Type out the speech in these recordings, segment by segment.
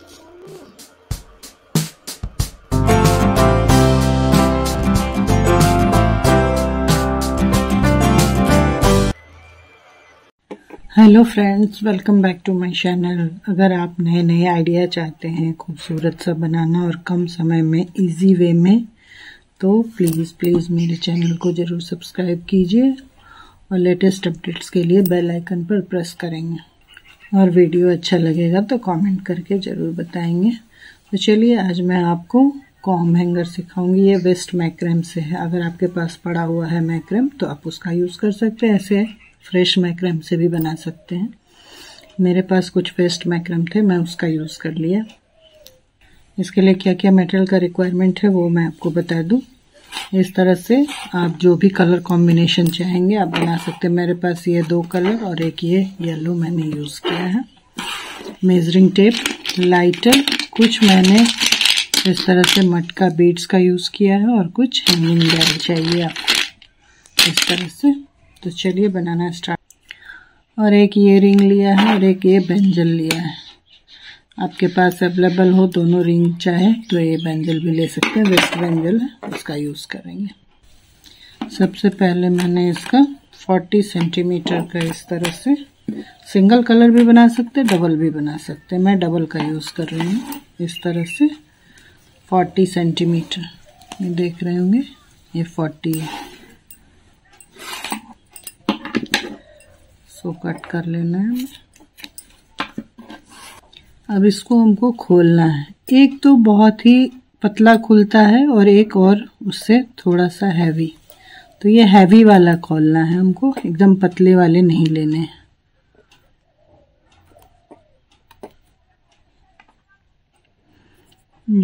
Hello friends, welcome back to my channel. अगर आप नए नए आइडिया चाहते हैं खूबसूरत सा बनाना और कम समय में इजी वे में, तो प्लीज़ मेरे चैनल को ज़रूर सब्सक्राइब कीजिए और लेटेस्ट अपडेट्स के लिए बेल आइकन पर प्रेस करेंगे। और वीडियो अच्छा लगेगा तो कमेंट करके ज़रूर बताएंगे। तो चलिए, आज मैं आपको कॉम हैंगर सिखाऊंगी। ये वेस्ट मैक्रम से है। अगर आपके पास पड़ा हुआ है मैक्रम तो आप उसका यूज़ कर सकते हैं, ऐसे फ्रेश मैक्रम से भी बना सकते हैं। मेरे पास कुछ वेस्ट मैक्रम थे, मैं उसका यूज़ कर लिया। इसके लिए क्या क्या मटेरियल का रिक्वायरमेंट है वो मैं आपको बता दूं। इस तरह से आप जो भी कलर कॉम्बिनेशन चाहेंगे आप बना सकते हैं। मेरे पास ये दो कलर और एक ये येलो मैंने यूज़ किया है। मेजरिंग टेप, लाइटर, कुछ मैंने इस तरह से मटका बीड्स का यूज़ किया है और कुछ हैंगिंग बेल चाहिए आपको इस तरह से। तो चलिए बनाना स्टार्ट। और एक ये रिंग लिया है और एक ये बेंजल लिया है। आपके पास अवेलेबल हो दोनों रिंग चाहे तो ये बेंजल भी ले सकते हैं, वेस्ट बेंजल है, उसका यूज़ करेंगे। सबसे पहले मैंने इसका 40 सेंटीमीटर का इस तरह से, सिंगल कलर भी बना सकते हैं, डबल भी बना सकते हैं। मैं डबल का यूज़ कर रही हूँ। इस तरह से 40 सेंटीमीटर, ये देख रहे होंगे, ये 40 है, सो कट कर लेना है। अब इसको हमको खोलना है। एक तो बहुत ही पतला खुलता है और एक और उससे थोड़ा सा हैवी, तो ये हैवी वाला खोलना है हमको, एकदम पतले वाले नहीं लेने हैं।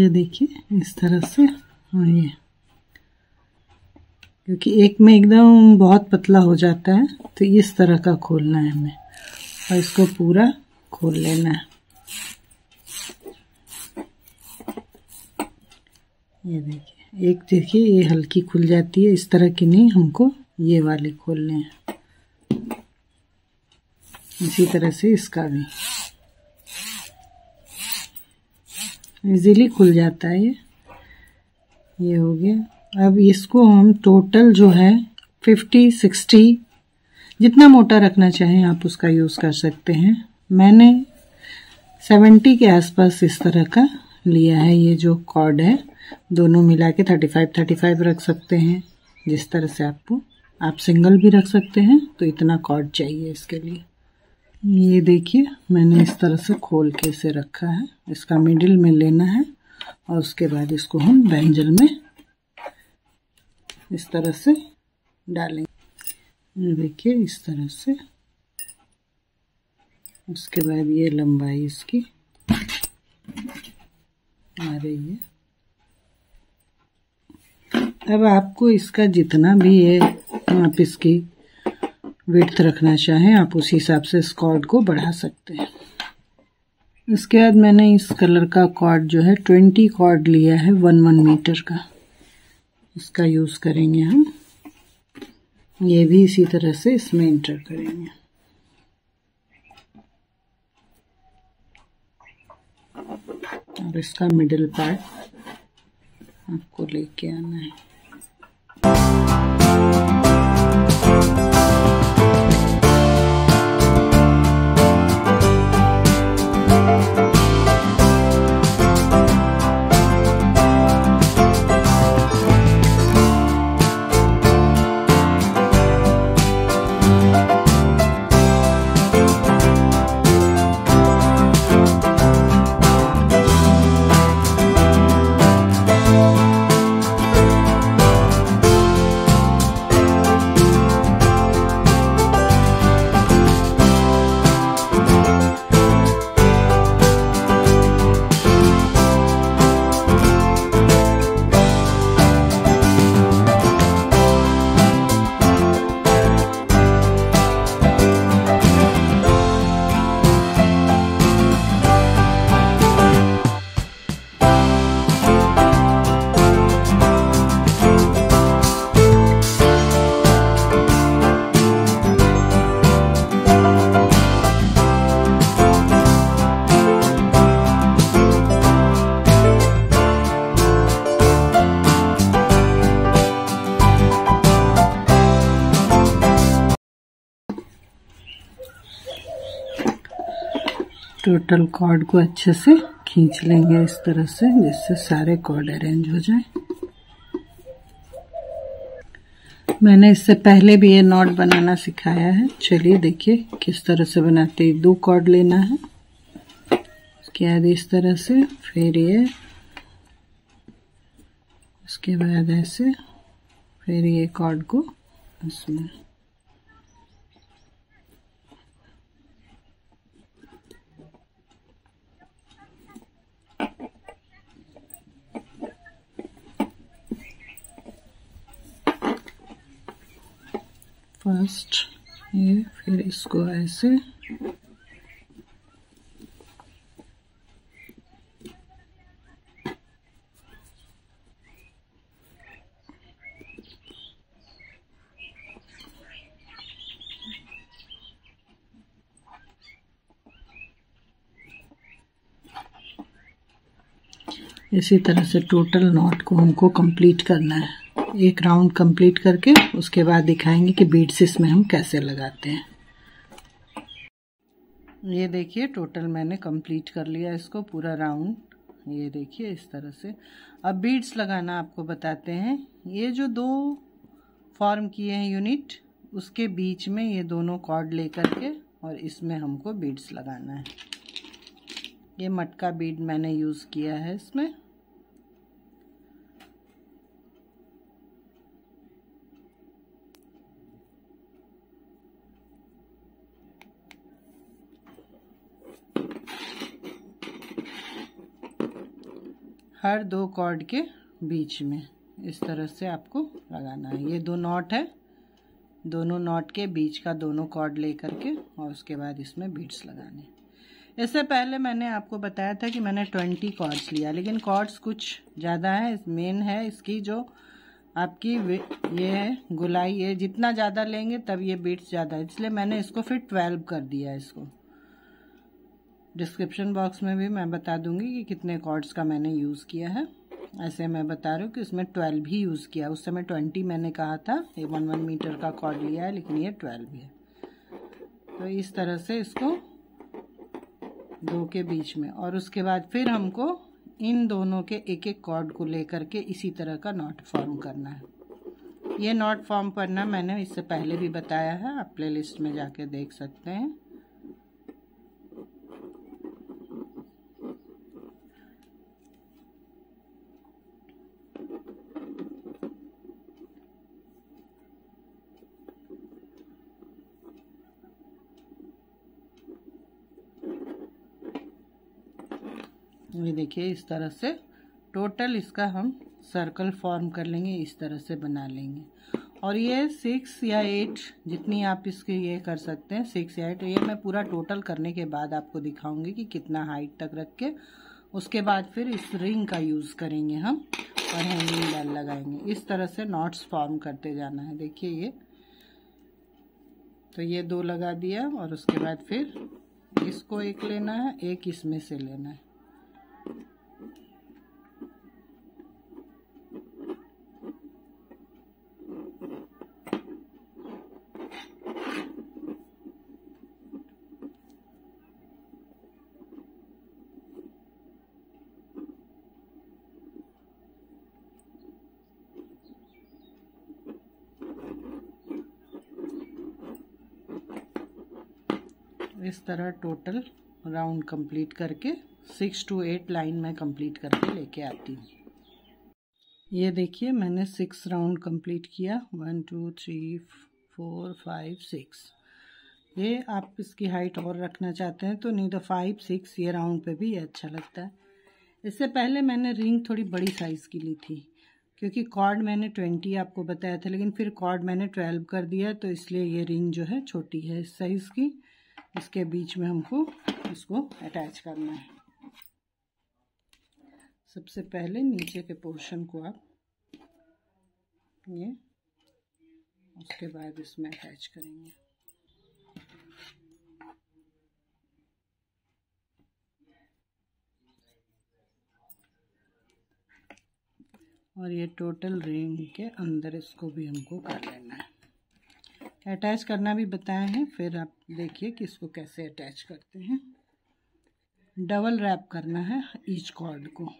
ये देखिए इस तरह से। और ये क्योंकि एक में एकदम बहुत पतला हो जाता है, तो इस तरह का खोलना है हमें और इसको पूरा खोल लेना है। ये देखिए, एक देखिए ये हल्की खुल जाती है, इस तरह की नहीं, हमको ये वाले खोलने हैं। इसी तरह से इसका भी इजीली खुल जाता है। ये हो गया। अब इसको हम टोटल जो है 50-60, जितना मोटा रखना चाहें आप उसका यूज़ कर सकते हैं। मैंने 70 के आसपास इस तरह का लिया है। ये जो कॉर्ड है दोनों मिला के 35-35 रख सकते हैं, जिस तरह से आपको, आप सिंगल भी रख सकते हैं। तो इतना कॉर्ड चाहिए इसके लिए। ये देखिए मैंने इस तरह से खोल के इसे रखा है। इसका मिडिल में लेना है और उसके बाद इसको हम बैंजल में इस तरह से डालेंगे। देखिए इस तरह से। उसके बाद ये लंबाई इसकी आ रही है। अब आपको इसका जितना भी है, आप इसकी विड्थ रखना चाहें आप उस हिसाब से इस कॉर्ड को बढ़ा सकते हैं। उसके बाद मैंने इस कलर का कॉर्ड जो है 20 कॉर्ड लिया है 1-1 मीटर का, इसका यूज़ करेंगे हम। ये भी इसी तरह से इसमें इंटर करेंगे। और इसका मिडिल पार्ट आपको लेके आना है। टोटल कॉर्ड को अच्छे से खींच लेंगे इस तरह से, जिससे सारे कॉर्ड अरेंज हो जाए। मैंने इससे पहले भी ये नॉट बनाना सिखाया है। चलिए देखिए किस तरह से बनाते हैं। दो कॉर्ड लेना है, उसके बाद इस तरह से, फिर ये, उसके बाद ऐसे, फिर ये कॉर्ड को इसमें। फर्स्ट ये, फिर इसको ऐसे, इसी तरह से टोटल नॉट को हमको कंप्लीट करना है। एक राउंड कंप्लीट करके उसके बाद दिखाएंगे कि बीड्स इसमें हम कैसे लगाते हैं। ये देखिए टोटल मैंने कंप्लीट कर लिया इसको पूरा राउंड। ये देखिए इस तरह से। अब बीड्स लगाना आपको बताते हैं। ये जो दो फॉर्म किए हैं यूनिट, उसके बीच में ये दोनों कॉर्ड लेकर के और इसमें हमको बीड्स लगाना है। ये मटका बीड मैंने यूज़ किया है इसमें। हर दो कॉर्ड के बीच में इस तरह से आपको लगाना है। ये दो नॉट है, दोनों नॉट के बीच का दोनों कॉर्ड लेकर के और उसके बाद इसमें बीड्स लगाने। इससे पहले मैंने आपको बताया था कि मैंने 20 कॉर्ड्स लिया, लेकिन कॉर्ड्स कुछ ज़्यादा है। मेन है इसकी जो आपकी ये है गुलाई, ये जितना ज़्यादा लेंगे तब ये बीड्स ज़्यादा है, इसलिए मैंने इसको फिर 12 कर दिया। इसको डिस्क्रिप्शन बॉक्स में भी मैं बता दूंगी कि कितने कॉर्ड्स का मैंने यूज़ किया है। ऐसे मैं बता रही हूँ कि इसमें 12 ही यूज़ किया। उस समय 20 मैंने कहा था, ये 1 मीटर का कॉर्ड लिया है, लेकिन ये 12 है। तो इस तरह से इसको दो के बीच में, और उसके बाद फिर हमको इन दोनों के एक एक कॉर्ड को लेकर के इसी तरह का नॉट फॉर्म करना है। ये नॉट फॉर्म करना मैंने इससे पहले भी बताया है, आप प्ले लिस्ट में जाके देख सकते हैं। ये देखिए इस तरह से टोटल इसका हम सर्कल फॉर्म कर लेंगे, इस तरह से बना लेंगे। और ये 6 या 8 जितनी आप इसके ये कर सकते हैं, 6 या 8। ये मैं पूरा टोटल करने के बाद आपको दिखाऊंगी कि कितना हाइट तक रख के उसके बाद फिर इस रिंग का यूज़ करेंगे हम और हैंगिंग बेल लगाएंगे। इस तरह से नॉट्स फॉर्म करते जाना है। देखिए ये तो ये 2 लगा दिया, और उसके बाद फिर इसको 1 लेना है, 1 इसमें से लेना है। इस तरह टोटल राउंड कंप्लीट करके 6 से 8 लाइन में कंप्लीट करके लेके आती हूँ। ये देखिए मैंने 6 राउंड कंप्लीट किया, 1 2 3 4 5 6। ये आप इसकी हाइट और रखना चाहते हैं तो नहीं तो 5 6 ये राउंड पे भी अच्छा लगता है। इससे पहले मैंने रिंग थोड़ी बड़ी साइज़ की ली थी, क्योंकि कॉर्ड मैंने 20 आपको बताया था, लेकिन फिर कॉर्ड मैंने 12 कर दिया, तो इसलिए ये रिंग जो है छोटी है इस साइज़ की। इसके बीच में हमको इसको अटैच करना है। सबसे पहले नीचे के पोर्शन को आप ये, उसके बाद इसमें अटैच करेंगे। और ये टोटल रिंग के अंदर इसको भी हमको कर लेना है। अटैच करना भी बताया है, फिर आप देखिए कि इसको कैसे अटैच करते हैं। डबल रैप करना है ईच कॉर्ड को।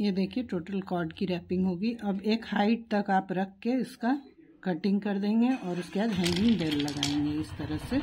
ये देखिए टोटल कॉर्ड की रैपिंग होगी। अब एक हाइट तक आप रख के इसका कटिंग कर देंगे और उसके बाद हैंगिंग बेल लगाएंगे इस तरह से।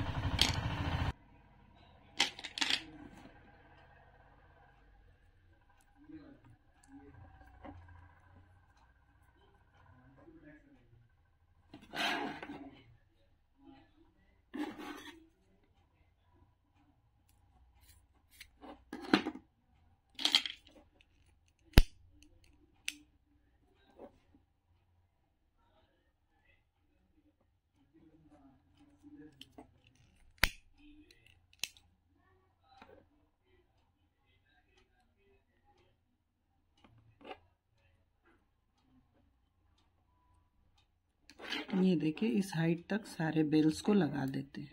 ये देखिए इस हाइट तक सारे बेल्स को लगा देते हैं,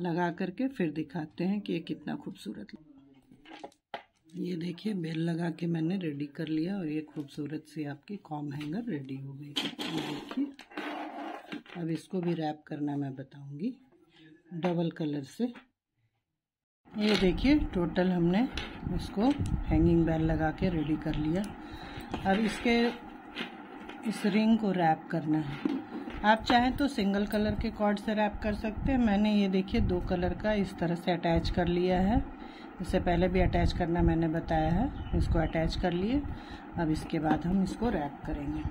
लगा करके फिर दिखाते हैं कि ये कितना खूबसूरत। ये देखिए बेल लगा के मैंने रेडी कर लिया और ये खूबसूरत सी आपकी कॉम हैंगर रेडी हो गई। ये देखिए अब इसको भी रैप करना मैं बताऊंगी डबल कलर से। ये देखिए टोटल हमने इसको हैंगिंग बेल लगा के रेडी कर लिया। अब इसके इस रिंग को रैप करना है। आप चाहें तो सिंगल कलर के कॉर्ड से रैप कर सकते हैं। मैंने ये देखिए दो कलर का इस तरह से अटैच कर लिया है, इससे पहले भी अटैच करना मैंने बताया है। इसको अटैच कर लिए, अब इसके बाद हम इसको रैप करेंगे।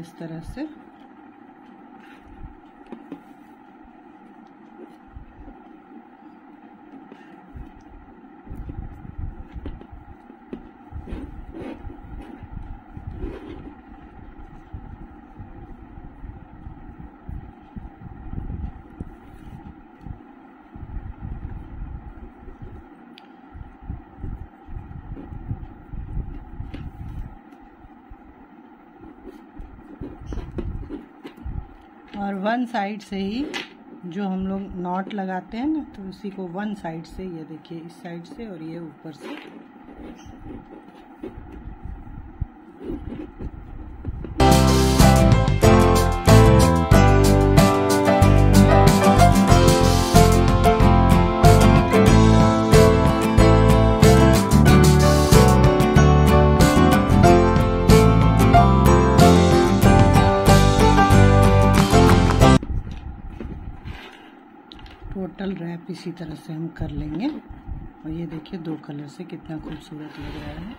इस तरह से और वन साइड से ही जो हम लोग नॉट लगाते हैं ना, तो उसी को वन साइड से, ये देखिए इस साइड से और ये ऊपर से। टोटल रैप इसी तरह से हम कर लेंगे। और ये देखिए दो कलर से कितना खूबसूरत लग रहा है।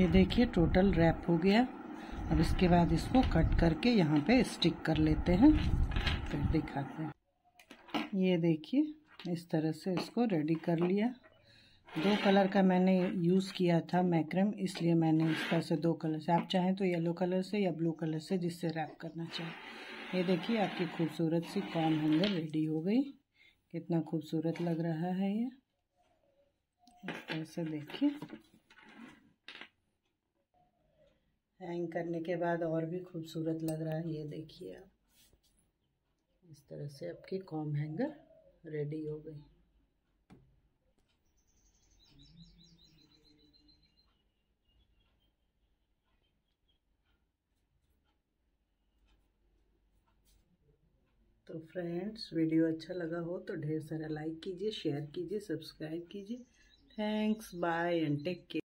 ये देखिए टोटल रैप हो गया। अब इसके बाद इसको कट करके यहाँ पे स्टिक कर लेते हैं, फिर दिखाते हैं। ये देखिए इस तरह से इसको रेडी कर लिया। दो कलर का मैंने यूज़ किया था मैक्रम, इसलिए मैंने इस तरह से दो कलर से, आप चाहें तो येलो कलर से या ब्लू कलर से, जिससे रैप करना चाहिए। ये देखिए आपकी खूबसूरत सी कॉम हैंगर रेडी हो गई। कितना खूबसूरत लग रहा है ये, इस तरह से देखिए। हैंग करने के बाद और भी खूबसूरत लग रहा है। ये देखिए आप, इस तरह से आपकी कॉम हैंगर रेडी हो गई। तो फ्रेंड्स वीडियो अच्छा लगा हो तो ढेर सारा लाइक कीजिए, शेयर कीजिए, सब्सक्राइब कीजिए। Thanks, bye and take care.